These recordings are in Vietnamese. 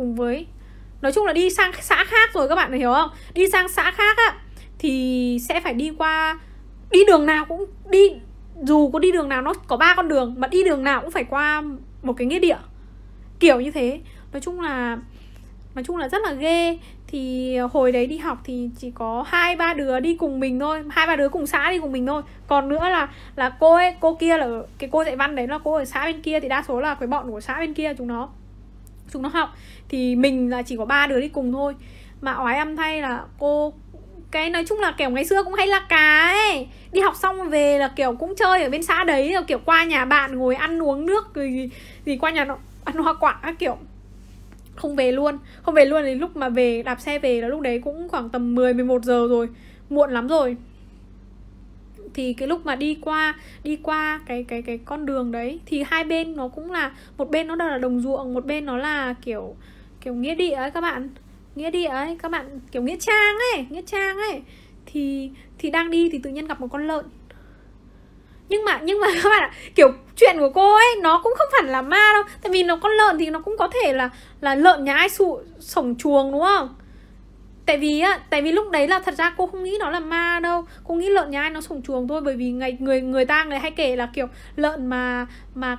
cùng với, nói chung là đi sang xã khác rồi các bạn hiểu không? Đi sang xã khác á thì sẽ phải đi qua, đi đường nào cũng đi, dù có đi đường nào nó có 3 con đường mà đi đường nào cũng phải qua một cái nghĩa địa, kiểu như thế. Nói chung là rất là ghê. Thì hồi đấy đi học thì chỉ có 2-3 đứa đi cùng mình thôi, 2-3 đứa cùng xã đi cùng mình thôi. Còn nữa là cô ấy, cô kia là cái cô dạy văn đấy, là cô ở xã bên kia, thì đa số là cái bọn của xã bên kia chúng nó học, thì mình là chỉ có 3 đứa đi cùng thôi. Mà oái âm thay là cô, cái nói chung là kiểu ngày xưa cũng hay là cá ấy, đi học xong về là kiểu cũng chơi ở bên xã đấy, kiểu qua nhà bạn ngồi ăn uống nước rồi gì, qua nhà nó ăn hoa quả các kiểu, không về luôn. Đến lúc mà về, đạp xe về là lúc đấy cũng khoảng tầm 10-11 giờ rồi, muộn lắm rồi. Thì cái lúc mà đi qua cái con đường đấy thì hai bên nó cũng là, một bên nó là đồng ruộng, một bên nó là kiểu nghĩa địa ấy các bạn, kiểu nghĩa trang ấy. Thì đang đi thì tự nhiên gặp một con lợn. Nhưng mà các bạn ạ, kiểu chuyện của cô ấy nó cũng không hẳn là ma đâu, tại vì nó con lợn thì nó cũng có thể là lợn nhà ai sổng chuồng, đúng không? Tại vì lúc đấy là thật ra cô không nghĩ nó là ma đâu, cô nghĩ lợn nhà ai nó sổng chuồng thôi. Bởi vì người ta hay kể là kiểu lợn mà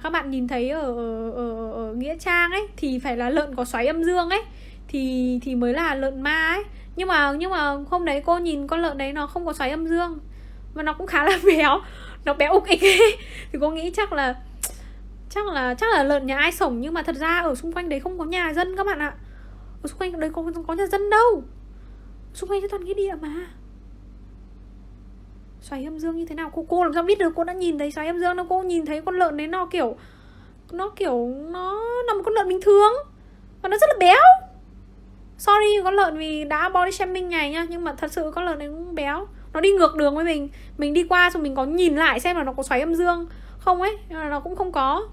các bạn nhìn thấy ở nghĩa trang ấy thì phải là lợn có xoáy âm dương ấy thì mới là lợn ma ấy. Nhưng mà hôm đấy cô nhìn con lợn đấy nó không có xoáy âm dương, mà nó cũng khá là béo, nó béo ục ịch ấy. Thì cô nghĩ chắc là lợn nhà ai sổng. Nhưng mà thật ra ở xung quanh đấy không có nhà dân các bạn ạ, ở xung quanh đấy không có nhà dân đâu, xung quanh toàn nghĩa địa mà. Xoáy âm dương như thế nào cô làm sao biết được? Cô đã nhìn thấy xoáy âm dương đâu, cô nhìn thấy con lợn đấy nó là một con lợn bình thường và nó rất là béo. Sorry con lợn vì đã body shaming này nha, nhưng mà thật sự con lợn này cũng béo. Nó đi ngược đường với mình. Mình đi qua xong mình có nhìn lại xem là nó có xoáy âm dương không ấy, nhưng mà nó cũng không có.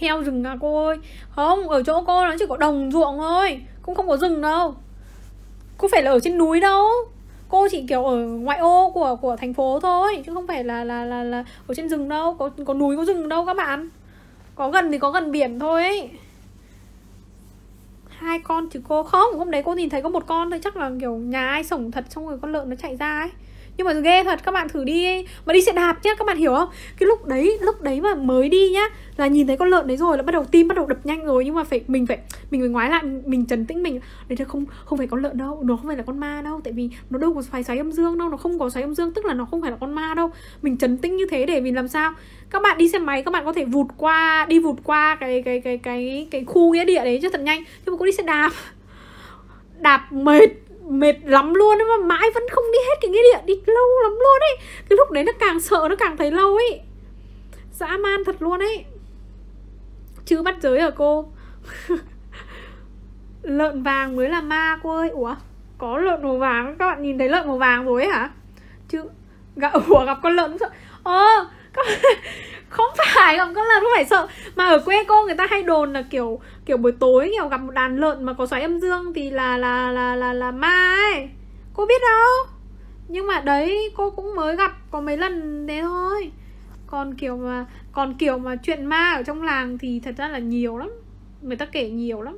Heo rừng à cô ơi. Không, ở chỗ cô nó chỉ có đồng ruộng thôi, cũng không có rừng đâu, cũng phải là ở trên núi đâu. Cô chỉ kiểu ở ngoại ô của thành phố thôi, chứ không phải là ở trên rừng đâu. Có núi có rừng đâu các bạn. Có gần thì có gần biển thôi ấy. 2 con chứ cô không, hôm đấy cô nhìn thấy có 1 con thôi, chắc là kiểu nhà ai sổng thật, xong rồi con lợn nó chạy ra ấy. Nhưng mà ghê thật, các bạn thử đi ấy. Mà đi xe đạp nhá, các bạn hiểu không? Cái lúc đấy mà mới đi nhá, là nhìn thấy con lợn đấy rồi là bắt đầu tim bắt đầu đập nhanh rồi, nhưng mà mình phải ngoái lại, mình trấn tĩnh mình. Đấy là không phải con lợn đâu, nó không phải là con ma đâu, tại vì nó đâu có phải xoáy âm dương đâu, nó không có xoáy âm dương, tức là nó không phải là con ma đâu. Mình trấn tĩnh như thế để mình làm sao? Các bạn đi xe máy các bạn có thể vụt qua cái khu nghĩa địa đấy cho thật nhanh. Nhưng mà cô đi xe đạp mệt lắm luôn ấy, mà mãi vẫn không đi hết cái nghĩa địa, đi lâu lắm luôn ấy. Cái lúc đấy nó càng sợ, nó càng thấy lâu ấy, dã man thật luôn ấy. Chứ bắt giới ở cô. Lợn vàng mới là ma cô ơi. Ủa có lợn màu vàng, các bạn nhìn thấy lợn màu vàng rồi ấy hả? Chứ gặp con lợn sợ. Không phải gặp con lợn không phải sợ, mà ở quê cô người ta hay đồn là kiểu buổi tối kiểu gặp một đàn lợn mà có xoáy âm dương thì là ma ấy, cô biết đâu. Nhưng mà đấy cô cũng mới gặp có mấy lần thế thôi, còn kiểu mà chuyện ma ở trong làng thì thật ra là nhiều lắm, người ta kể nhiều lắm.